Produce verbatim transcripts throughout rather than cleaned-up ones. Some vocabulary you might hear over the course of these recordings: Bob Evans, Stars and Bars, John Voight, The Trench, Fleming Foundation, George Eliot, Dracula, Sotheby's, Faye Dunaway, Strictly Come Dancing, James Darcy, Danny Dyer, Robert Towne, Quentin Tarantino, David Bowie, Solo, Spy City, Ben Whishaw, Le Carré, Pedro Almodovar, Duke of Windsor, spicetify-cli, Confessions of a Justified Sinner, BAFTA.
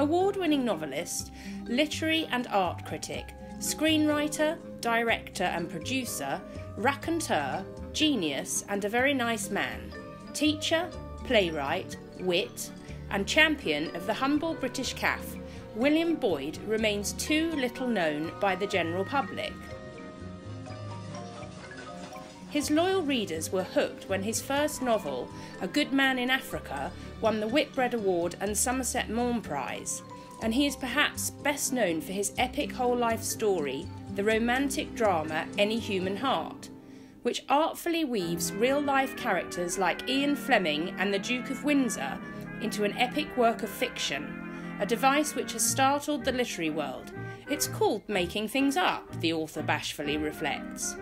award-winning novelist, literary and art critic, screenwriter, director and producer, raconteur, genius and a very nice man, teacher, playwright, wit and champion of the humble British calf, William Boyd remains too little known by the general public. His loyal readers were hooked when his first novel, A Good Man in Africa, won the Whitbread Award and Somerset Maugham Prize, and he is perhaps best known for his epic whole-life story, the romantic drama Any Human Heart, which artfully weaves real-life characters like Ian Fleming and the Duke of Windsor into an epic work of fiction, a device which has startled the literary world. It's called making things up, the author bashfully reflects.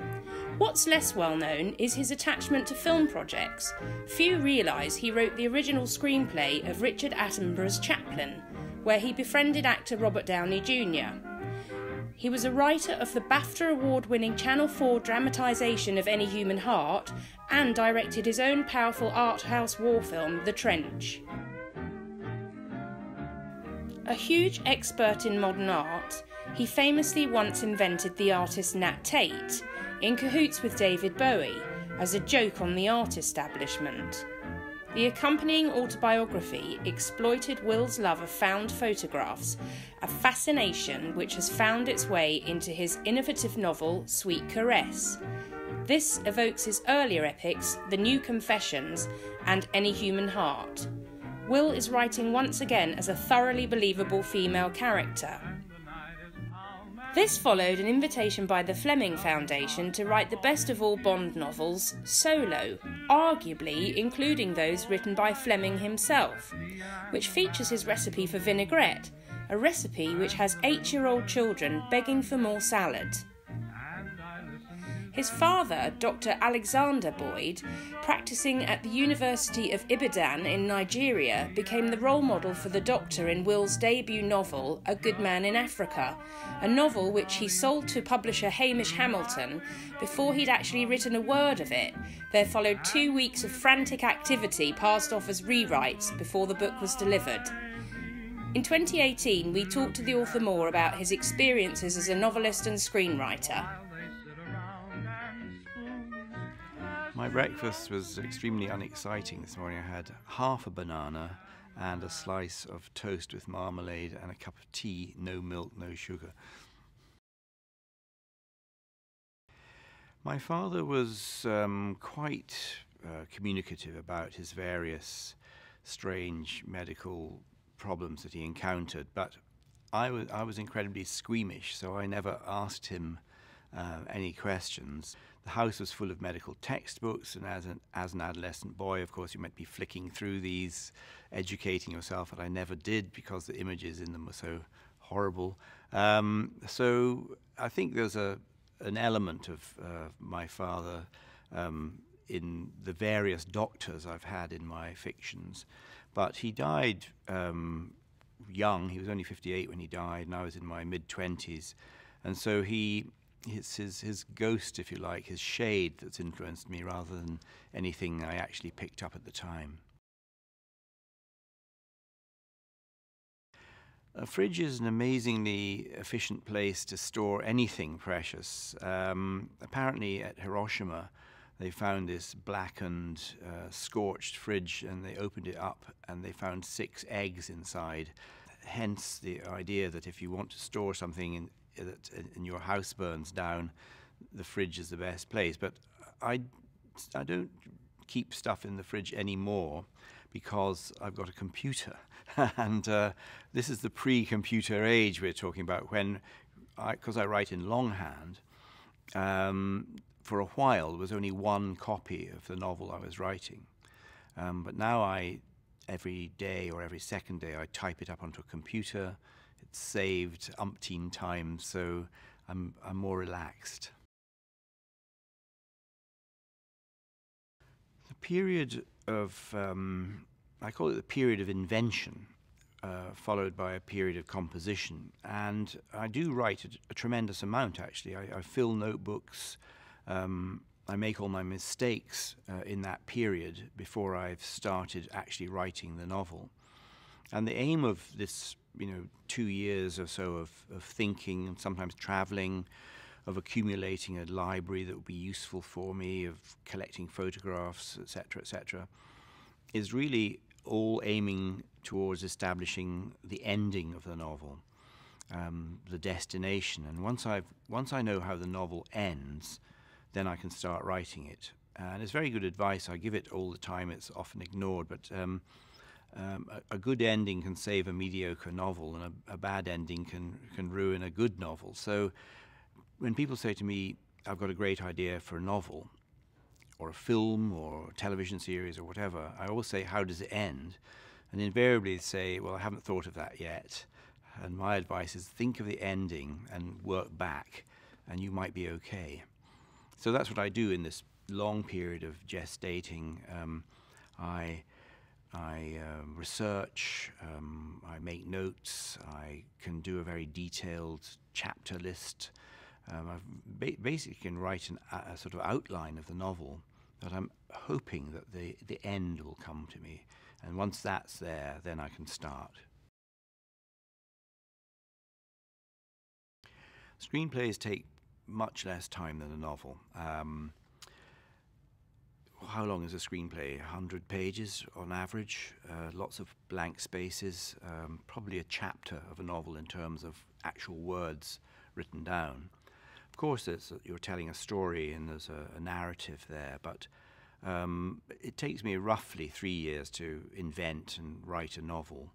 What's less well known is his attachment to film projects. Few realise he wrote the original screenplay of Richard Attenborough's Chaplin, where he befriended actor Robert Downey Junior He was a writer of the BAFTA award-winning Channel four dramatisation of Any Human Heart and directed his own powerful art house war film, The Trench. A huge expert in modern art, he famously once invented the artist Nat Tate, in cahoots with David Bowie, as a joke on the art establishment. The accompanying autobiography exploited Will's love of found photographs, a fascination which has found its way into his innovative novel, Sweet Caress. This evokes his earlier epics, The New Confessions and Any Human Heart. Will is writing once again as a thoroughly believable female character. This followed an invitation by the Fleming Foundation to write the best of all Bond novels, Solo, arguably including those written by Fleming himself, which features his recipe for vinaigrette, a recipe which has eight-year-old children begging for more salad. His father, Doctor Alexander Boyd, practising at the University of Ibadan in Nigeria, became the role model for the doctor in Will's debut novel, A Good Man in Africa, a novel which he sold to publisher Hamish Hamilton before he'd actually written a word of it. There followed two weeks of frantic activity passed off as rewrites before the book was delivered. In twenty eighteen, we talked to the author more about his experiences as a novelist and screenwriter. My breakfast was extremely unexciting this morning. I had half a banana and a slice of toast with marmalade and a cup of tea, no milk, no sugar. My father was um, quite uh, communicative about his various strange medical problems that he encountered, but I was, I was incredibly squeamish, so I never asked him uh, any questions. The house was full of medical textbooks, and as an, as an adolescent boy, of course, you meant to be flicking through these, educating yourself, and I never did because the images in them were so horrible. Um, so I think there's a, an element of uh, my father um, in the various doctors I've had in my fictions, but he died um, young. He was only fifty-eight when he died, and I was in my mid-twenties, and so he... It's his, his ghost, if you like, his shade that's influenced me rather than anything I actually picked up at the time. A fridge is an amazingly efficient place to store anything precious. Um, apparently at Hiroshima they found this blackened, uh, scorched fridge, and they opened it up and they found six eggs inside. Hence the idea that if you want to store something in that and your house burns down, the fridge is the best place. But I, I don't keep stuff in the fridge anymore because I've got a computer. and uh, this is the pre-computer age we're talking about, when, because I, I write in longhand, um, for a while there was only one copy of the novel I was writing. Um, but now I, every day or every second day, I type it up onto a computer. It's saved umpteen times, so I'm, I'm more relaxed. The period of, um, I call it the period of invention, uh, followed by a period of composition. And I do write a, a tremendous amount, actually. I, I fill notebooks. Um, I make all my mistakes uh, in that period before I've started actually writing the novel. And the aim of this, you know, two years or so of, of thinking and sometimes traveling, of accumulating a library that would be useful for me, of collecting photographs, et cetera, et cetera, is really all aiming towards establishing the ending of the novel, um, the destination. And once I've, once I know how the novel ends, then I can start writing it. And it's very good advice. I give it all the time. It's often ignored, but um, um, a, a good ending can save a mediocre novel, and a, a bad ending can, can ruin a good novel. So when people say to me, I've got a great idea for a novel, or a film, or a television series, or whatever, I always say, how does it end? And invariably they say, well, I haven't thought of that yet. And my advice is, think of the ending and work back, and you might be okay. So that's what I do in this long period of gestating. Um, I, I uh, research, um, I make notes, I can do a very detailed chapter list. Um, I ba basically can write an, a sort of outline of the novel, but I'm hoping that the, the end will come to me. And once that's there, then I can start. Screenplays take much less time than a novel. Um, how long is a screenplay? a hundred pages on average, uh, lots of blank spaces, um, probably a chapter of a novel in terms of actual words written down. Of course, it's, you're telling a story and there's a, a narrative there, but um, it takes me roughly three years to invent and write a novel.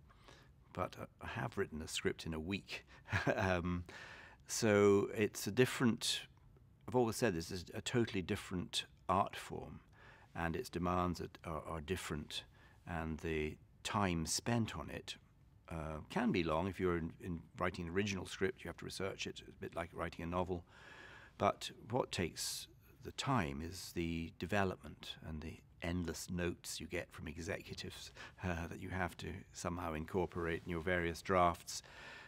But I have written a script in a week. um, so it's a different, I've always said this is a totally different art form, and its demands are, are different, and the time spent on it uh, can be long. If you're in, in writing an original script, you have to research it. It's a bit like writing a novel. But what takes the time is the development and the endless notes you get from executives uh, that you have to somehow incorporate in your various drafts.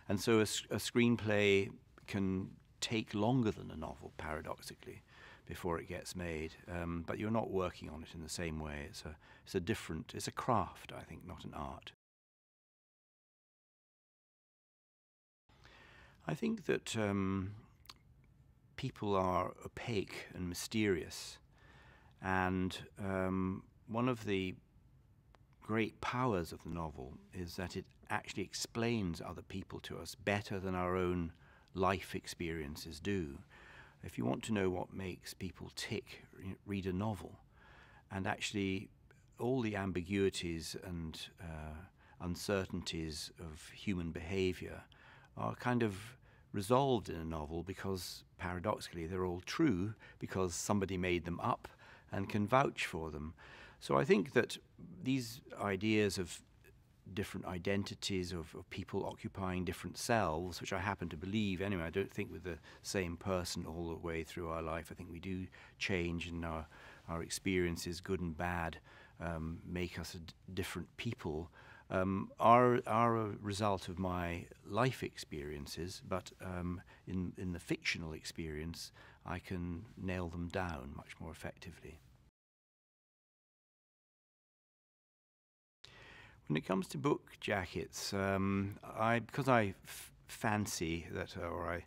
And so a, a screenplay can take longer than a novel, paradoxically, before it gets made, um, but you're not working on it in the same way. It's a, it's a different, it's a craft, I think, not an art. I think that um, people are opaque and mysterious, and um, one of the great powers of the novel is that it actually explains other people to us better than our own life experiences do. If you want to know what makes people tick, read a novel. And actually, all the ambiguities and uh, uncertainties of human behavior are kind of resolved in a novel, because paradoxically they're all true because somebody made them up and can vouch for them. So I think that these ideas of different identities of, of people occupying different selves, which I happen to believe anyway. I don't think we're the same person all the way through our life. I think we do change, and our, our experiences, good and bad, um, make us a different people, um, are, are a result of my life experiences, but um, in, in the fictional experience, I can nail them down much more effectively. When it comes to book jackets, um, I, because I f fancy that, or I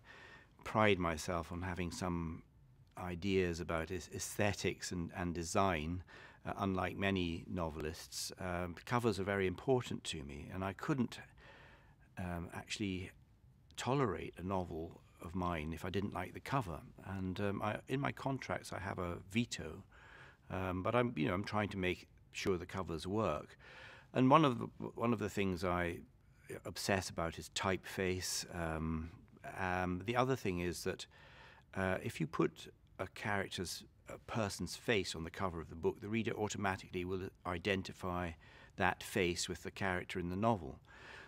pride myself on having some ideas about aesthetics and, and design, uh, unlike many novelists, um, covers are very important to me, and I couldn't um, actually tolerate a novel of mine if I didn't like the cover. And um, I, in my contracts, I have a veto, um, but I'm, you know, I'm trying to make sure the covers work. And one of the, one of the things I obsess about is typeface. Um, um, the other thing is that uh, if you put a character's, a person's face on the cover of the book, the reader automatically will identify that face with the character in the novel.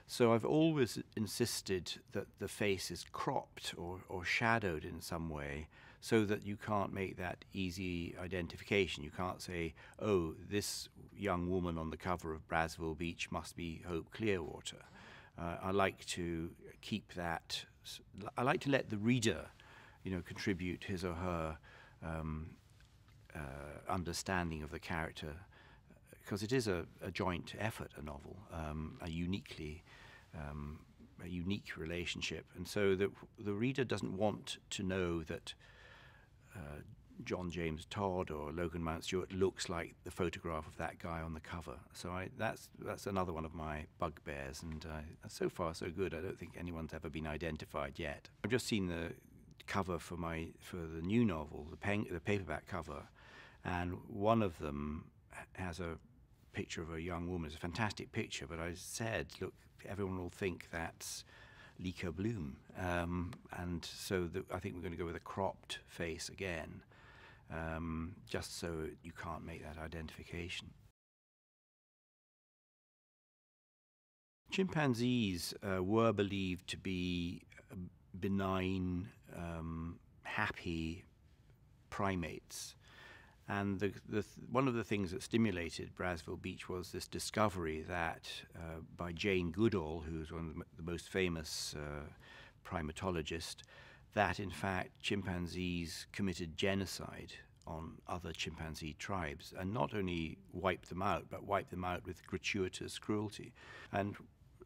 So I've always insisted that the face is cropped or, or shadowed in some way, so that you can't make that easy identification. You can't say, oh, this young woman on the cover of Brazzaville Beach must be Hope Clearwater. Uh, I like to keep that, I like to let the reader, you know, contribute his or her um, uh, understanding of the character because it is a, a joint effort, a novel, um, a uniquely um, a unique relationship, and so the the reader doesn't want to know that uh, John James Todd or Logan Mount Stewart looks like the photograph of that guy on the cover. So I, that's that's another one of my bugbears, and uh, so far so good. I don't think anyone's ever been identified yet. I've just seen the cover for my for the new novel, the pen, the paperback cover, and one of them has a picture of a young woman. It's a fantastic picture, but I said, look, everyone will think that's Lika Bloom, um, and so the, I think we're going to go with a cropped face again. Um, just so you can't make that identification. Chimpanzees uh, were believed to be benign, um, happy primates, and the, the th one of the things that stimulated Brazzaville Beach was this discovery that uh, by Jane Goodall, who was one of the most famous uh, primatologists, that in fact chimpanzees committed genocide on other chimpanzee tribes, and not only wiped them out, but wiped them out with gratuitous cruelty. And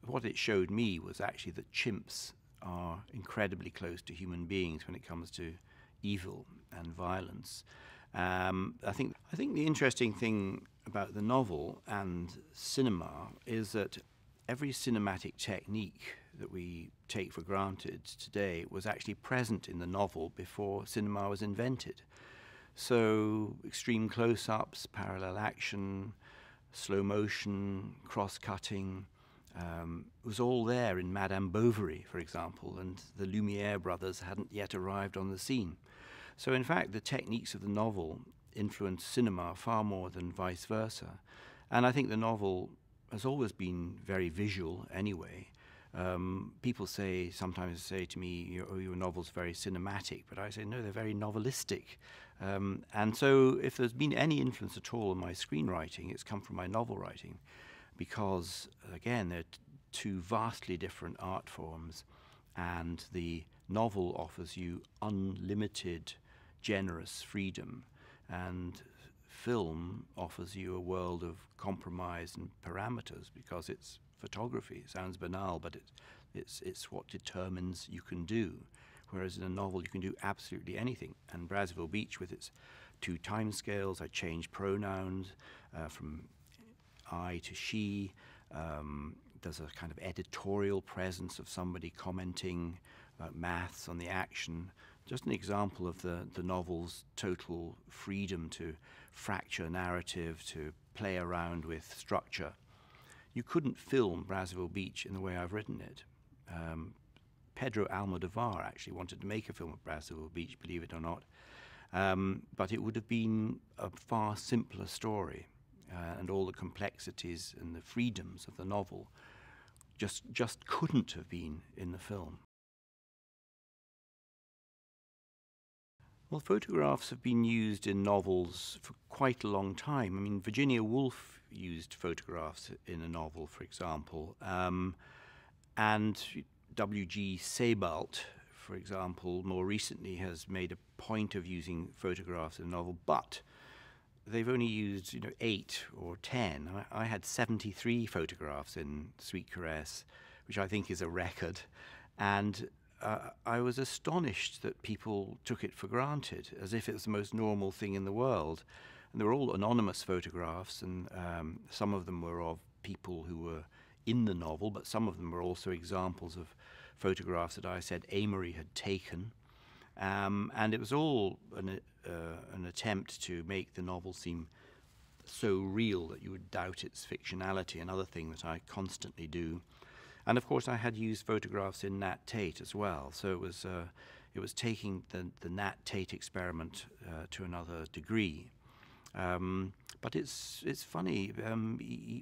what it showed me was actually that chimps are incredibly close to human beings when it comes to evil and violence. Um, I think, I think the interesting thing about the novel and cinema is that every cinematic technique that we take for granted today was actually present in the novel before cinema was invented. So extreme close-ups, parallel action, slow motion, cross-cutting, um, was all there in Madame Bovary, for example, and the Lumiere brothers hadn't yet arrived on the scene. So in fact, the techniques of the novel influenced cinema far more than vice versa. And I think the novel has always been very visual anyway. Um, people say, sometimes say to me, oh, your novel's very cinematic, but I say, no, they're very novelistic. Um, and so if there's been any influence at all on my screenwriting, it's come from my novel writing, because again, they're t two vastly different art forms, and the novel offers you unlimited, generous freedom, and film offers you a world of compromise and parameters, because it's photography. It sounds banal, but it, it's, it's what determines you can do. Whereas in a novel, you can do absolutely anything. And Brazzaville Beach, with its two timescales, I changed pronouns uh, from I to she. Um, there's a kind of editorial presence of somebody commenting uh, maths on the action. Just an example of the, the novel's total freedom to fracture narrative, to play around with structure. You couldn't film Brazzaville Beach in the way I've written it. Um, Pedro Almodovar actually wanted to make a film of Brazzaville Beach, believe it or not, um, but it would have been a far simpler story, uh, and all the complexities and the freedoms of the novel just, just couldn't have been in the film. Well, photographs have been used in novels for quite a long time. I mean, Virginia Woolf used photographs in a novel, for example, um, and W G Sebald, for example, more recently has made a point of using photographs in a novel, but they've only used, you know, eight or ten. I, I had seventy-three photographs in Sweet Caress, which I think is a record, and Uh, I was astonished that people took it for granted, as if it was the most normal thing in the world. And they were all anonymous photographs, and um, some of them were of people who were in the novel, but some of them were also examples of photographs that I said Amory had taken. Um, and it was all an, uh, an attempt to make the novel seem so real that you would doubt its fictionality, another thing that I constantly do. And of course, I had used photographs in Nat Tate as well, so it was uh, it was taking the, the Nat Tate experiment uh, to another degree. Um, but it's it's funny. Um,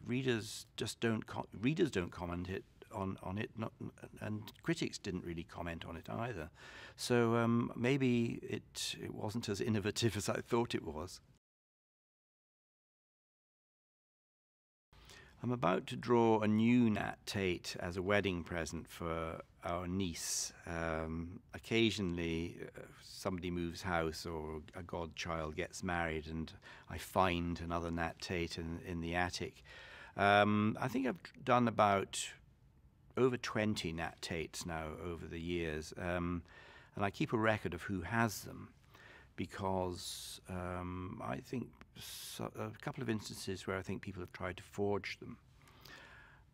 readers just don't co readers don't comment it on on it, not, and critics didn't really comment on it either. So um, maybe it it wasn't as innovative as I thought it was. I'm about to draw a new Nat Tate as a wedding present for our niece. Um, occasionally uh, somebody moves house or a godchild gets married and I find another Nat Tate in, in the attic. Um, I think I've done about over twenty Nat Tates now over the years, um, and I keep a record of who has them, because um, I think so, a couple of instances where I think people have tried to forge them.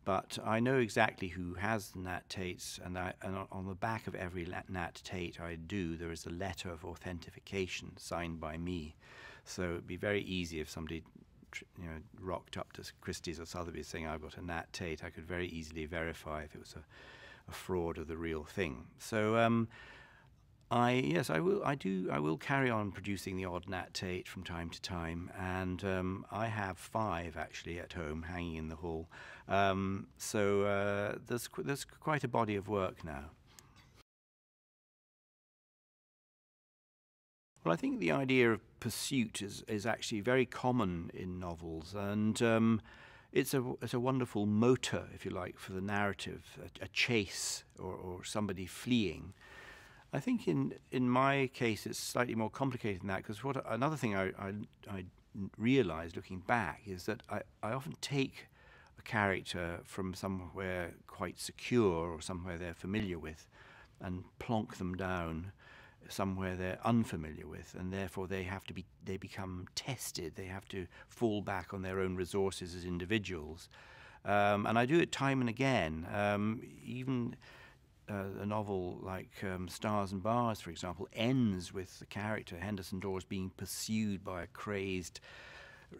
But I know exactly who has the Nat Tates, and, I, and on the back of every Nat Tate I do, there is a letter of authentication signed by me. So it would be very easy if somebody you know, rocked up to Christie's or Sotheby's saying, I've got a Nat Tate. I could very easily verify if it was a, a fraud or the real thing. So um, I, yes, I will, I do, I will carry on producing the odd Nat Tate from time to time, and um, I have five actually at home hanging in the hall. Um, so uh, there's, qu there's quite a body of work now. Well, I think the idea of pursuit is, is actually very common in novels, and um, it's, a, it's a wonderful motor, if you like, for the narrative, a, a chase or, or somebody fleeing. I think in, in my case it's slightly more complicated than that, because what another thing I, I, I realised looking back is that I, I often take a character from somewhere quite secure or somewhere they're familiar with and plonk them down somewhere they're unfamiliar with, and therefore they have to be, they become tested, they have to fall back on their own resources as individuals. Um, and I do it time and again, um, even Uh, a novel like um, Stars and Bars, for example, ends with the character Henderson Dawes being pursued by a crazed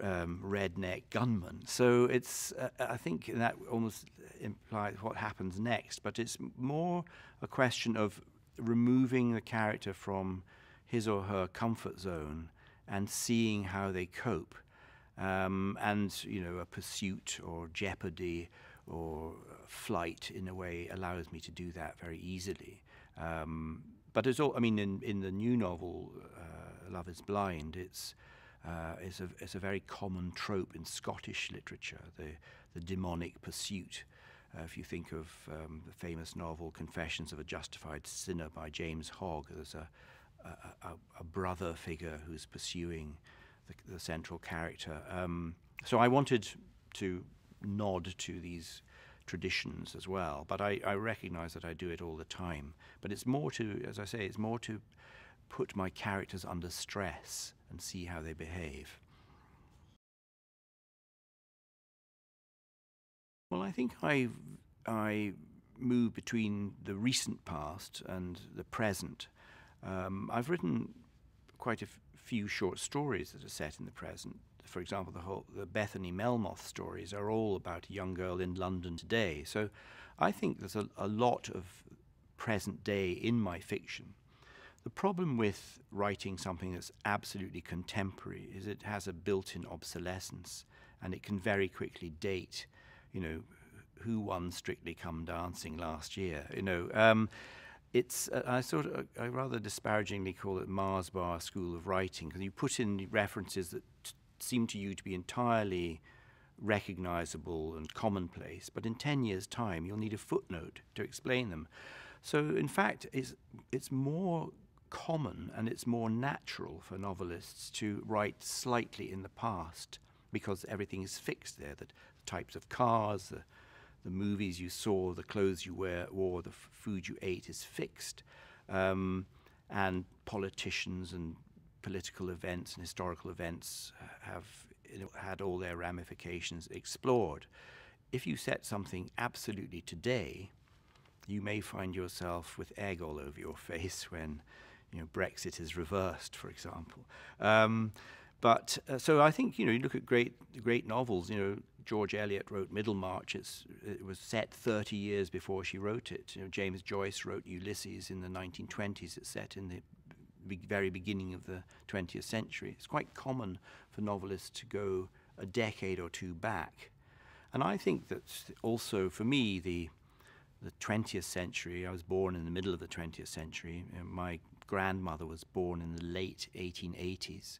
um, redneck gunman. So it's, uh, I think that almost implies what happens next, but it's more a question of removing the character from his or her comfort zone and seeing how they cope. Um, and, you know, a pursuit or jeopardy or flight, in a way, allows me to do that very easily. Um, but it's all, I mean, in, in the new novel, uh, Love is Blind, it's, uh, it's, a, it's a very common trope in Scottish literature, the, the demonic pursuit. Uh, if you think of um, the famous novel Confessions of a Justified Sinner by James Hogg, there's a, a, a brother figure who's pursuing the, the central character. Um, so I wanted to nod to these traditions as well, but I, I recognise that I do it all the time. But it's more to, as I say, it's more to put my characters under stress and see how they behave. Well, I think I, I move between the recent past and the present. Um, I've written quite a f few short stories that are set in the present. For example, the whole the Bethany Melmoth stories are all about a young girl in London today. So I think there's a, a lot of present day in my fiction. The problem with writing something that's absolutely contemporary is it has a built-in obsolescence, and it can very quickly date, you know, who won Strictly Come Dancing last year, you know. Um, It's, uh, I sort of, I rather disparagingly call it Mars Bar School of Writing, because you put in references that t seem to you to be entirely recognisable and commonplace, but in ten years' time you'll need a footnote to explain them. So in fact, it's, it's more common and it's more natural for novelists to write slightly in the past, because everything is fixed there, that the types of cars, the the movies you saw, the clothes you wear, wore, the f food you ate is fixed. Um, and politicians and political events and historical events have you know, had all their ramifications explored. If you set something absolutely today, you may find yourself with egg all over your face when you know, Brexit is reversed, for example. Um, But uh, so I think you know you look at great great novels. You know George Eliot wrote Middlemarch. It's, it was set thirty years before she wrote it. You know James Joyce wrote Ulysses in the nineteen twenties. It's set in the be very beginning of the twentieth century. It's quite common for novelists to go a decade or two back, and I think that also for me the the twentieth century. I was born in the middle of the twentieth century. You know, my grandmother was born in the late eighteen eighties.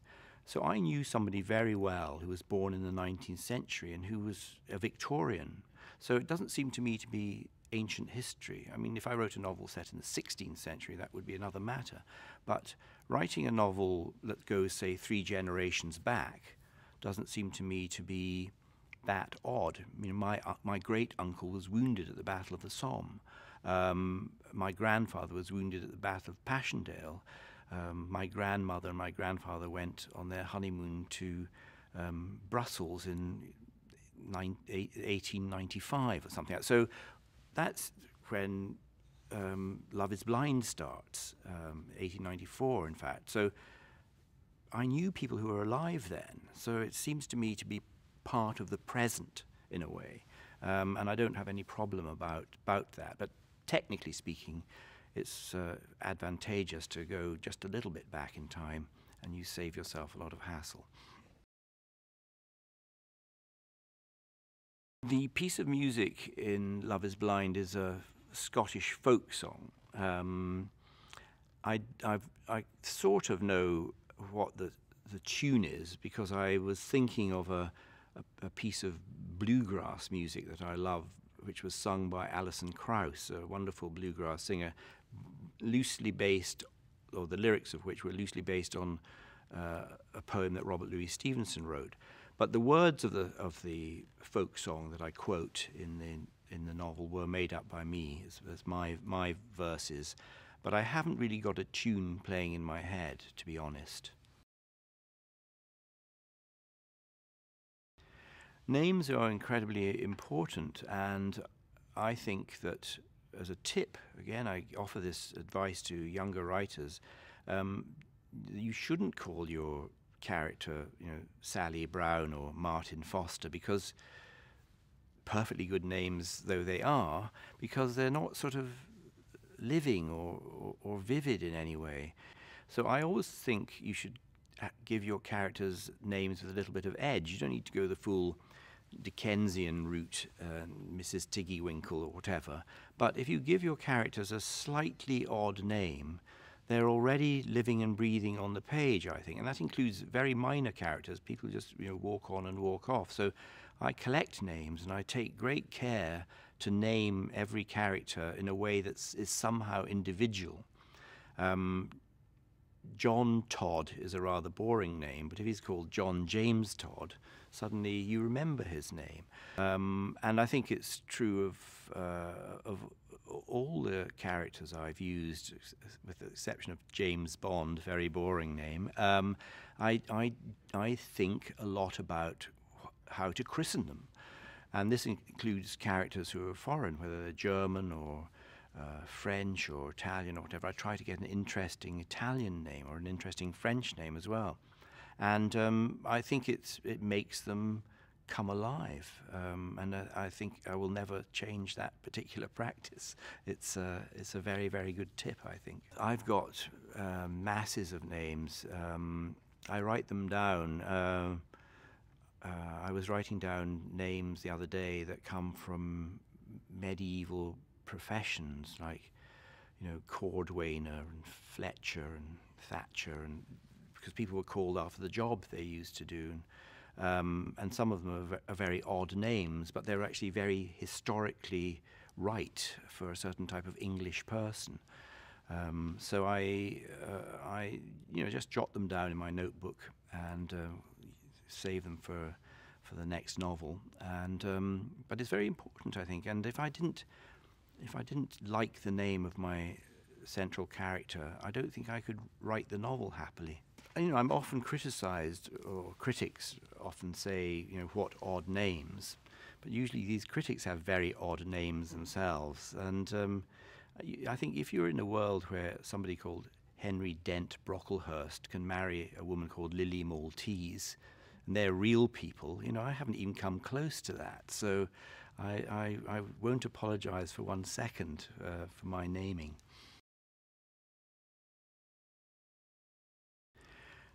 So I knew somebody very well who was born in the nineteenth century and who was a Victorian. So it doesn't seem to me to be ancient history. I mean, if I wrote a novel set in the sixteenth century, that would be another matter. But writing a novel that goes, say, three generations back doesn't seem to me to be that odd. I mean, my, uh, my great-uncle was wounded at the Battle of the Somme. Um, my grandfather was wounded at the Battle of Passchendaele. Um, my grandmother and my grandfather went on their honeymoon to um, Brussels in eighteen ninety-five or something like that. So that's when um, Love is Blind starts, um, eighteen ninety-four, in fact. So I knew people who were alive then, so it seems to me to be part of the present in a way, um, and I don't have any problem about, about that. But technically speaking, it's uh, advantageous to go just a little bit back in time, and you save yourself a lot of hassle. The piece of music in Love is Blind is a Scottish folk song. Um, I, I've, I sort of know what the, the tune is because I was thinking of a, a, a piece of bluegrass music that I love, which was sung by Alison Krauss, a wonderful bluegrass singer, loosely based, or the lyrics of which were loosely based on uh, a poem that Robert Louis Stevenson wrote. But the words of the of the folk song that I quote in the in the novel were made up by me as, as my my verses, but I haven't really got a tune playing in my head, to be honest. Names are incredibly important, and I think that as a tip, again, I offer this advice to younger writers: um, you shouldn't call your character, you know, Sally Brown or Martin Foster, because perfectly good names though they are, because they're not sort of living or, or, or vivid in any way. So I always think you should give your characters names with a little bit of edge. You don't need to go the full Dickensian route, uh, Missus Tiggywinkle or whatever, but if you give your characters a slightly odd name, they're already living and breathing on the page, I think, and that includes very minor characters. People just, you know, walk on and walk off. So I collect names, and I take great care to name every character in a way that is somehow individual. Um, John Todd is a rather boring name, but if he's called John James Todd, suddenly you remember his name. Um, and I think it's true of uh, of. all the characters I've used, with the exception of James Bond, very boring name. um, I, I, I think a lot about how to christen them. And this includes characters who are foreign, whether they're German or uh, French or Italian or whatever. I try to get an interesting Italian name or an interesting French name as well. And um, I think it's, it makes them come alive, um, and uh, I think I will never change that particular practice. It's uh, it's a very, very good tip, I think. I've got uh, masses of names. Um, I write them down. Uh, uh, I was writing down names the other day that come from medieval professions, like, you know, cordwainer and Fletcher and Thatcher, and because people were called after the job they used to do. And, Um, and some of them are, are very odd names, but they're actually very historically right for a certain type of English person. Um, so I, uh, I, you know, just jot them down in my notebook and uh, save them for, for the next novel. And um, but it's very important, I think. And if I didn't, if I didn't like the name of my central character, I don't think I could write the novel happily. You know, I'm often criticised, or critics often say, you know, what odd names, but usually these critics have very odd names themselves. And um, I think if you're in a world where somebody called Henry Dent Brocklehurst can marry a woman called Lily Maltese, and they're real people, you know, I haven't even come close to that. So I, I, I won't apologise for one second uh, for my naming.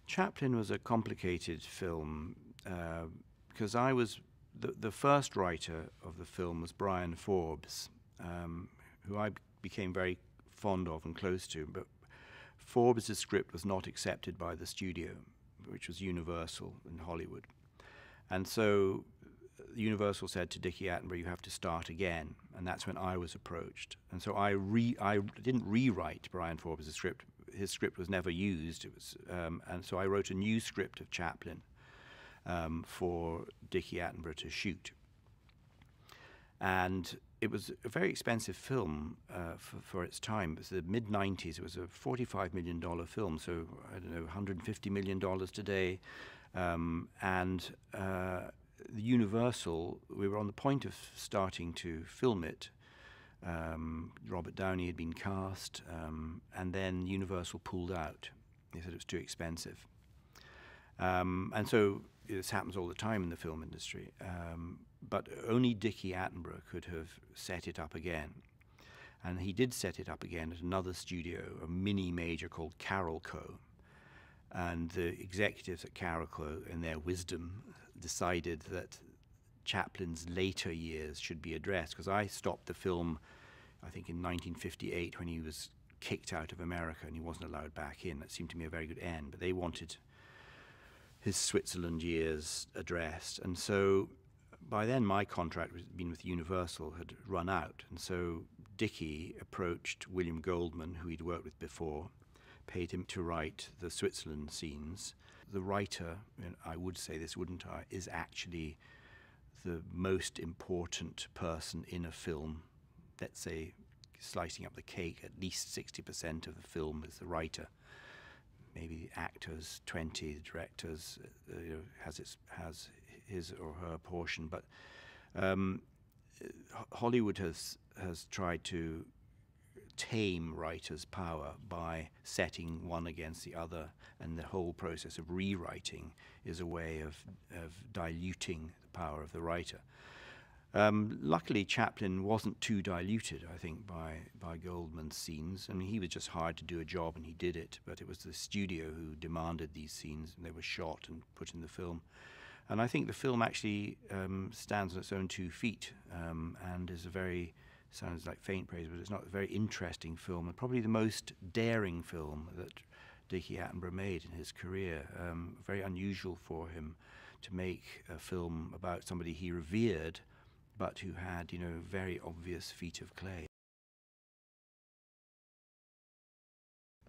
Chaplin was a complicated film uh, because I was the, the first writer of the film was Brian Forbes, um, who I became very fond of and close to. But Forbes' script was not accepted by the studio, which was Universal in Hollywood. And so Universal said to Dickie Attenborough, you have to start again. And that's when I was approached. And so I, re I didn't rewrite Brian Forbes' script. His script was never used. It was, um, and so I wrote a new script of Chaplin um, for Dickie Attenborough to shoot. And it was a very expensive film uh, for, for its time. It was the mid nineties. It was a forty-five million dollar film, so I don't know, one hundred fifty million dollars today. Um, and uh, Universal, we were on the point of starting to film it. Um, Robert Downey had been cast, um, and then Universal pulled out. They said it was too expensive. Um, and so this happens all the time in the film industry. Um, but only Dickie Attenborough could have set it up again. And he did set it up again at another studio, a mini major called Carroll Co. And the executives at Carroll Co, in their wisdom, decided that Chaplin's later years should be addressed, because I stopped the film, I think, in nineteen fifty-eight when he was kicked out of America and he wasn't allowed back in. That seemed to me a very good end, but they wanted his Switzerland years addressed. And so by then my contract was been with Universal had run out, and so Dickie approached William Goldman, who he'd worked with before, paid him to write the Switzerland scenes. The writer, and I would say this, wouldn't I, is actually the most important person in a film. Let's say, slicing up the cake, at least sixty percent of the film is the writer. Maybe actors, twenty, the directors, uh, you know, has, its, has his or her portion. But um, Hollywood has, has tried to tame writers' power by setting one against the other, and the whole process of rewriting is a way of, of diluting the power of the writer. Um, luckily, Chaplin wasn't too diluted, I think, by, by Goldman's scenes. I mean, he was just hired to do a job and he did it, but it was the studio who demanded these scenes, and they were shot and put in the film. And I think the film actually um, stands on its own two feet um, and is a very sounds like faint praise, but it's not a very interesting film, and probably the most daring film that Dickie Attenborough made in his career. Um, very unusual for him to make a film about somebody he revered, but who had, you know, very obvious feet of clay.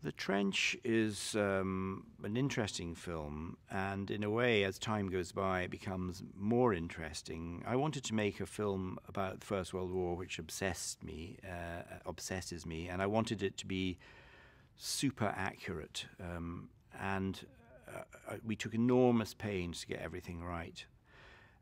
The Trench is um, an interesting film, and in a way, as time goes by, it becomes more interesting. I wanted to make a film about the First World War, which obsessed me, uh, obsesses me, and I wanted it to be super accurate. Um, and uh, we took enormous pains to get everything right,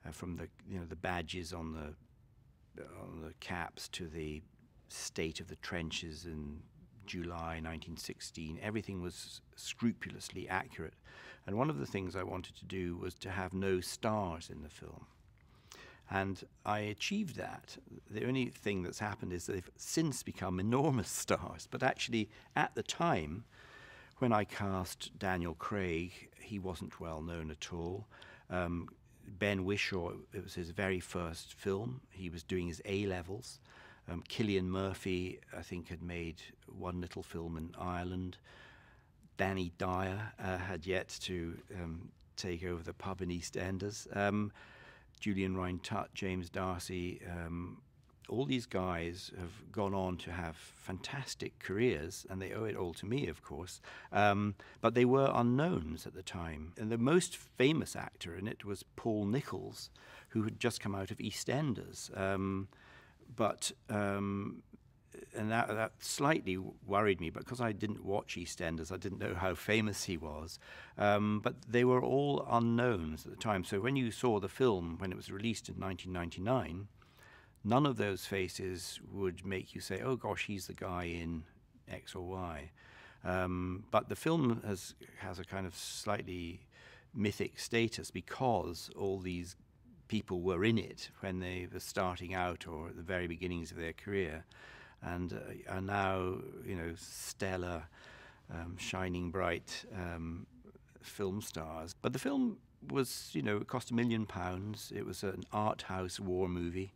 uh, from the you know the badges on the on the caps to the state of the trenches and July nineteen sixteen, everything was scrupulously accurate. And one of the things I wanted to do was to have no stars in the film. And I achieved that. The only thing that's happened is they've since become enormous stars. But actually, at the time, when I cast Daniel Craig, he wasn't well known at all. Um, Ben Whishaw, it was his very first film. He was doing his A levels. Um, Cillian Murphy, I think, had made one little film in Ireland. Danny Dyer uh, had yet to um, take over the pub in EastEnders. Um, Julian Rhine-Tutt, James Darcy, um, all these guys have gone on to have fantastic careers, and they owe it all to me, of course. Um, but they were unknowns at the time. And the most famous actor in it was Paul Nichols, who had just come out of EastEnders. Um, But, um, and that, that slightly worried me, because I didn't watch EastEnders, I didn't know how famous he was. Um, but they were all unknowns at the time. So when you saw the film, when it was released in nineteen ninety-nine, none of those faces would make you say, oh gosh, he's the guy in X or Y. Um, but the film has, has a kind of slightly mythic status, because all these people were in it when they were starting out or at the very beginnings of their career, and uh, are now, you know, stellar, um, shining bright um, film stars. But the film was, you know, it cost a million pounds. It was an art house war movie.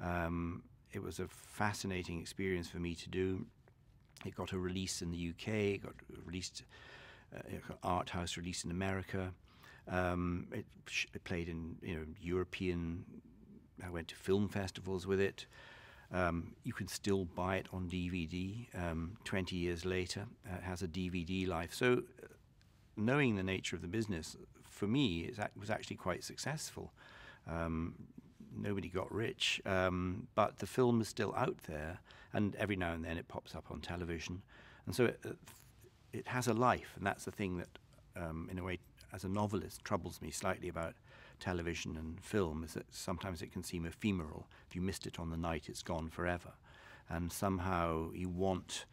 Um, it was a fascinating experience for me to do. It got a release in the U K. It got released uh, art house release in America. Um, it, it played in you know European. I went to film festivals with it. Um, you can still buy it on D V D um, twenty years later. Uh, it has a D V D life. So uh, knowing the nature of the business, for me, it was actually quite successful. Um, nobody got rich, um, but the film is still out there, and every now and then it pops up on television. And so it, it has a life, and that's the thing that, um, in a way, as a novelist, troubles me slightly about television and film, is that sometimes it can seem ephemeral. If you missed it on the night, it's gone forever. And somehow you want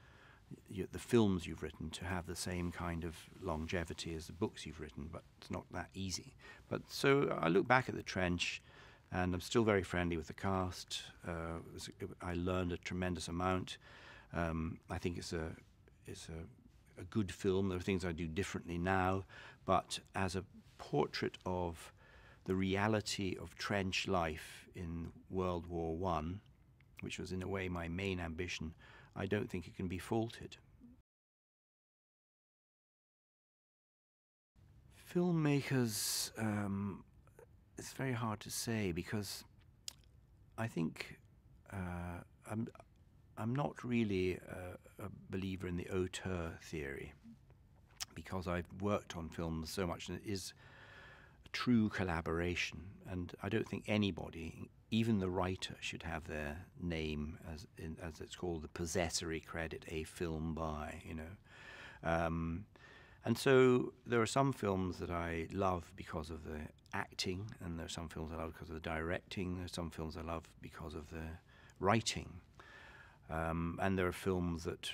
you, the films you've written to have the same kind of longevity as the books you've written, but it's not that easy. But so I look back at The Trench, and I'm still very friendly with the cast. Uh, it was, it, I learned a tremendous amount. Um, I think it's a, it's a, a good film. There are things I do differently now, but as a portrait of the reality of trench life in World War One, which was in a way my main ambition, I don't think it can be faulted. Filmmakers, um, it's very hard to say, because I think uh, I'm, I'm not really a, a believer in the auteur theory, because I've worked on films so much, and it is true collaboration, and I don't think anybody, even the writer, should have their name, as in, as it's called, the possessory credit, a film by, you know. Um, and so there are some films that I love because of the acting, and there are some films I love because of the directing, there are some films I love because of the writing. Um, and there are films that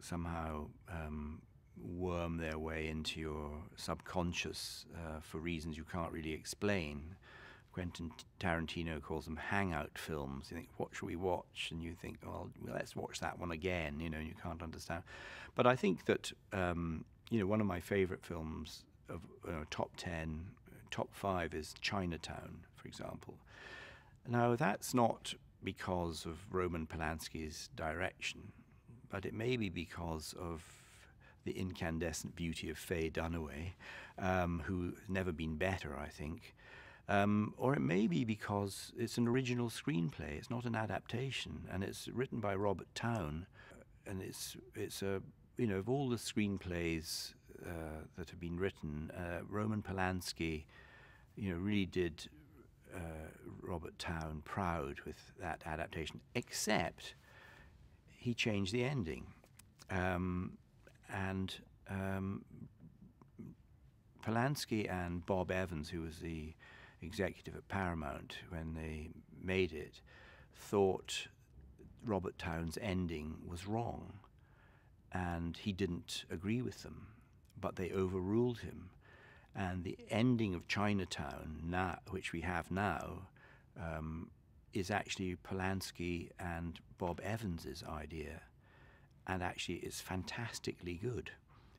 somehow um, worm their way into your subconscious uh, for reasons you can't really explain. Quentin Tarantino calls them hangout films. You think, what should we watch? And you think, well, let's watch that one again, you know, and you can't understand. But I think that, um, you know, one of my favorite films of uh, top ten, top five is Chinatown, for example. Now, that's not because of Roman Polanski's direction, but it may be because of the incandescent beauty of Faye Dunaway, um, who's never been better, I think. Um, or it may be because it's an original screenplay, it's not an adaptation, and it's written by Robert Towne, and it's, it's a, you know, of all the screenplays uh, that have been written, uh, Roman Polanski, you know, really did uh, Robert Towne proud with that adaptation, except he changed the ending. Um, And um, Polanski and Bob Evans, who was the executive at Paramount when they made it, thought Robert Towne's ending was wrong, and he didn't agree with them, but they overruled him. And the ending of Chinatown, now, which we have now, um, is actually Polanski and Bob Evans's idea. And actually, it's fantastically good.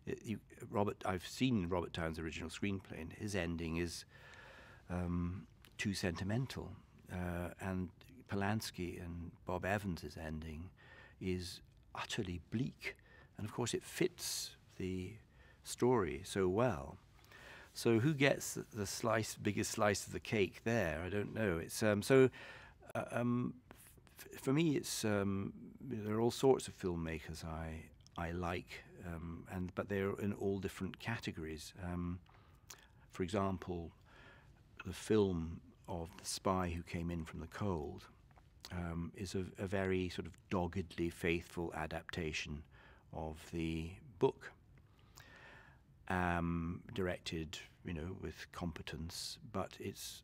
It, you, Robert, I've seen Robert Towne's original screenplay, and his ending is um, too sentimental. Uh, and Polanski and Bob Evans's ending is utterly bleak. And of course, it fits the story so well. So who gets the slice, biggest slice of the cake there? I don't know. It's um, so. Uh, um, For me, it's um, there are all sorts of filmmakers I I like, um, and but they're in all different categories. Um, for example, the film of The Spy Who Came In From the Cold um, is a, a very sort of doggedly faithful adaptation of the book, um, directed, you know, with competence. But it's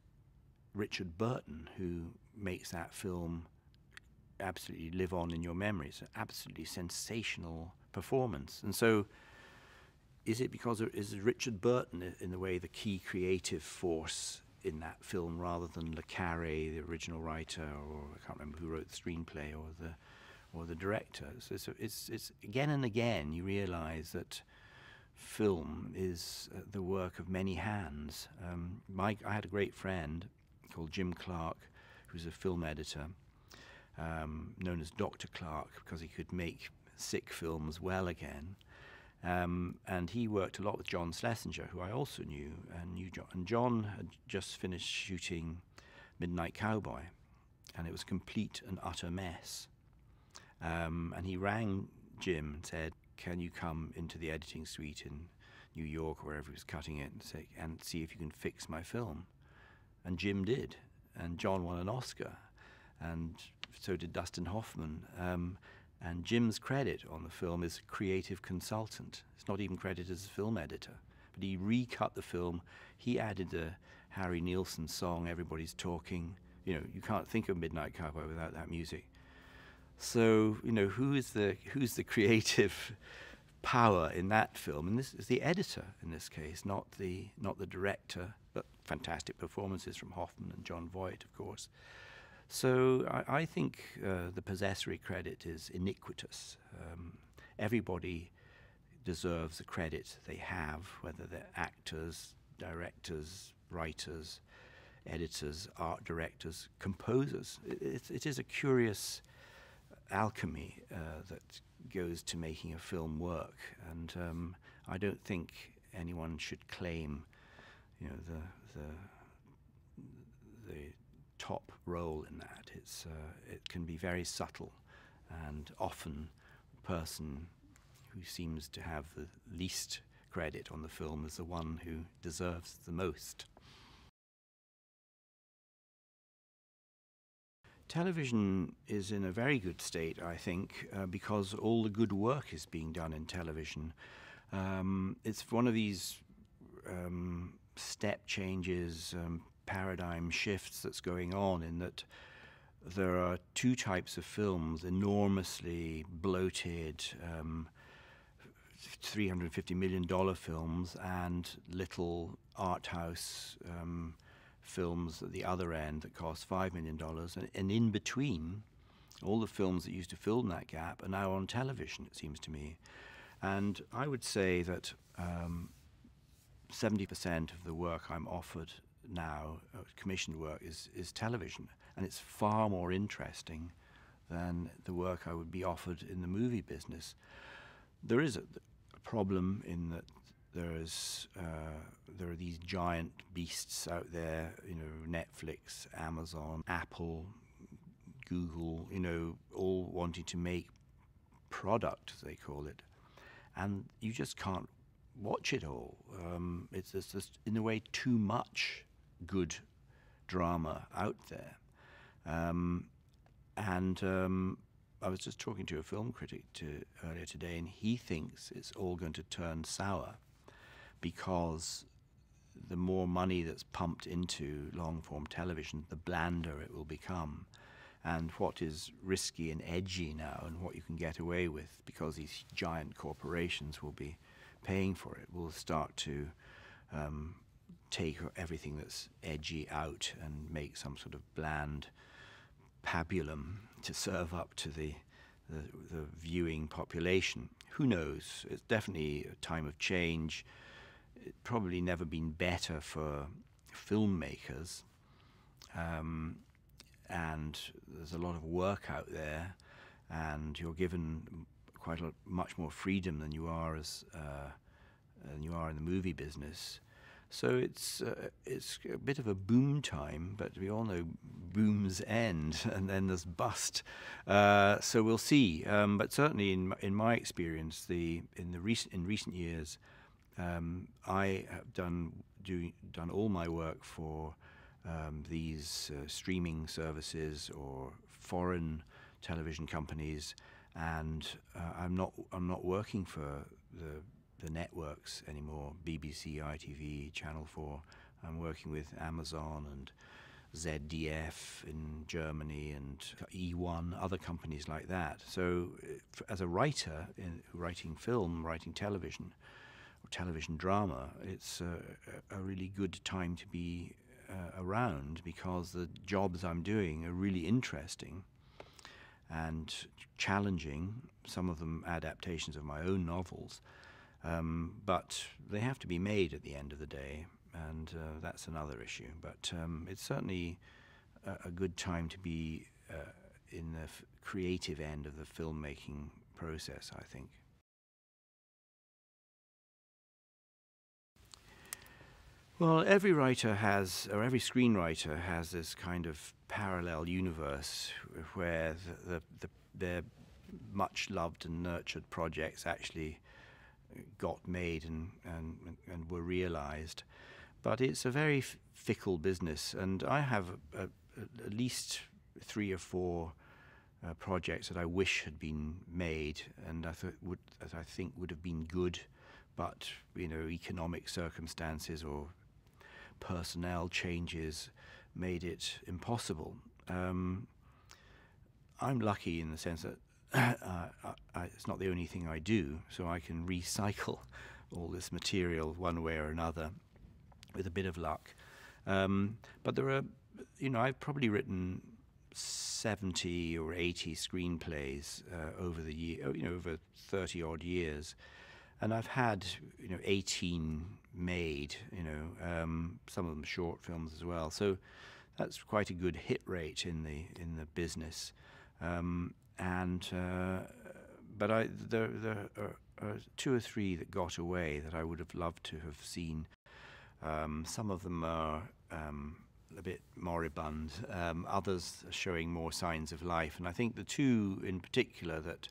Richard Burton who makes that film absolutely live on in your memories. An absolutely sensational performance. And so, is it because there is Richard Burton in a way the key creative force in that film, rather than Le Carré, the original writer, or I can't remember who wrote the screenplay, or the or the director? So it's it's, it's again and again you realise that film is the work of many hands. Um, Mike, I had a great friend called Jim Clark, who's a film editor. Um, known as Doctor Clark because he could make sick films well again, Um, and he worked a lot with John Schlesinger, who I also knew, and knew John. And John had just finished shooting Midnight Cowboy, and it was a complete and utter mess. Um, and he rang Jim and said, "Can you come into the editing suite in New York, wherever he was cutting it, and, say, and see if you can fix my film?" And Jim did, and John won an Oscar, and so did Dustin Hoffman. Um, and Jim's credit on the film is creative consultant. It's not even credited as a film editor, but he recut the film. He added the Harry Nilsson song, "Everybody's Talking." You know, you can't think of Midnight Cowboy without that music. So, you know, who is the, who's the creative power in that film? And this is the editor in this case, not the, not the director, but fantastic performances from Hoffman and John Voight, of course. So I, I think uh, the possessory credit is iniquitous. Um, everybody deserves the credit they have, whether they're actors, directors, writers, editors, art directors, composers. It, it is a curious alchemy uh, that goes to making a film work, and um, I don't think anyone should claim, you know, the the, the top role in that. It's uh, it can be very subtle, and often the person who seems to have the least credit on the film is the one who deserves the most. Television is in a very good state, I think, uh, because all the good work is being done in television. Um, it's one of these um, step changes, um, paradigm shifts that's going on, in that there are two types of films: enormously bloated, um, three hundred fifty million dollar films, and little art house um, films at the other end that cost five million dollars, and, and in between, all the films that used to fill that gap are now on television, it seems to me. And I would say that um, seventy percent of the work I'm offered now, uh, commissioned work, is, is television, and it's far more interesting than the work I would be offered in the movie business. There is a, a problem in that There is uh, there are these giant beasts out there, you know, Netflix, Amazon, Apple, Google, you know, all wanting to make product, they call it, and you just can't watch it all. Um, it's, it's just, in a way, too much good drama out there, um, and. Um, I was just talking to a film critic to, earlier today, and he thinks it's all going to turn sour, because the more money that's pumped into long-form television, the blander it will become. And what is risky and edgy now, and what you can get away with, because these giant corporations will be paying for it, will start to um, take everything that's edgy out and make some sort of bland pabulum to serve up to the, the, the viewing population. Who knows? It's definitely a time of change. It's probably never been better for filmmakers. Um, and there's a lot of work out there, and you're given quite a lot, much more freedom than you are as uh, than you are in the movie business. So it's uh, it's a bit of a boom time, but we all know booms end and then there's bust. Uh, so we'll see. Um, but certainly, in in my experience, the in the recent in recent years, um, I have done do, done all my work for um, these uh, streaming services or foreign television companies, and uh, I'm not I'm not working for the. the networks anymore, B B C, I T V, Channel four. I'm working with Amazon and Z D F in Germany and E one, other companies like that. So as a writer, in writing film, writing television, or television drama, it's a, a really good time to be uh, around, because the jobs I'm doing are really interesting and challenging, some of them adaptations of my own novels. Um, but they have to be made at the end of the day, and uh, that's another issue. But um, it's certainly a, a good time to be uh, in the f creative end of the filmmaking process, I think. Well, every writer has, or every screenwriter has this kind of parallel universe where the, the, the, their much loved and nurtured projects actually got made and, and, and were realized. But it's a very f fickle business, and I have a, a, at least three or four uh, projects that I wish had been made and I th would, that I think would have been good, but you know, economic circumstances or personnel changes made it impossible. Um, I'm lucky in the sense that uh, I, I, it's not the only thing I do, so I can recycle all this material one way or another with a bit of luck. Um, but there are, you know, I've probably written seventy or eighty screenplays uh, over the year, you know, over thirty odd years. And I've had, you know, eighteen made, you know, um, some of them short films as well. So that's quite a good hit rate in the in the business. Um, and uh, but I there there are, are two or three that got away that I would have loved to have seen. Um, some of them are um, a bit moribund. Um, others are showing more signs of life. And I think the two in particular that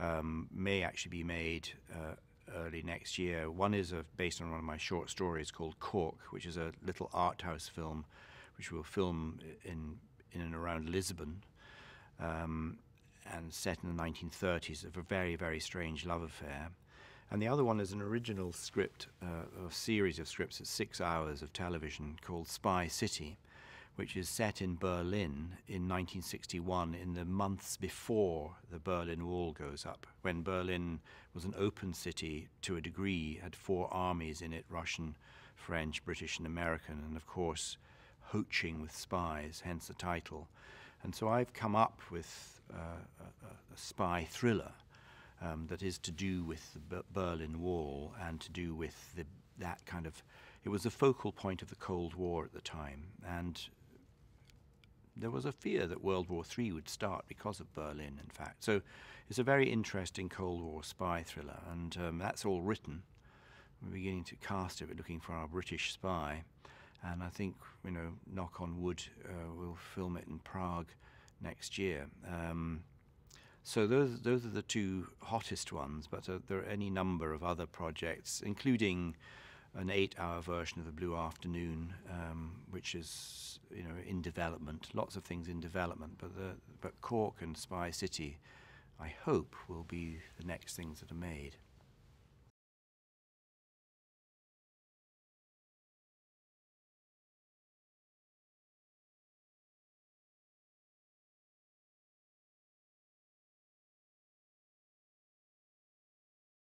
um, may actually be made Uh, early next year. One is uh, based on one of my short stories called Cork, which is a little art house film which we'll film in in and around Lisbon, um, and set in the nineteen thirties, of a very, very strange love affair. And the other one is an original script, uh, a series of scripts at six hours of television called Spy City, which is set in Berlin in nineteen sixty-one, in the months before the Berlin Wall goes up, when Berlin was an open city to a degree, had four armies in it, Russian, French, British and American, and of course, Hoaching with Spies, hence the title. And so I've come up with uh, a, a spy thriller um, that is to do with the B Berlin Wall and to do with the, that kind of, it was the focal point of the Cold War at the time, and there was a fear that World War Three would start because of Berlin, in fact. So it's a very interesting Cold War spy thriller, and um, that's all written. We're beginning to cast it, we're looking for our British spy. And I think, you know, knock on wood, uh, we'll film it in Prague next year. Um, so those, those are the two hottest ones, but uh, there are any number of other projects, including an eight-hour version of The Blue Afternoon, um, which is, you know, in development. Lots of things in development, but the, but Cork and Spy City, I hope, will be the next things that are made.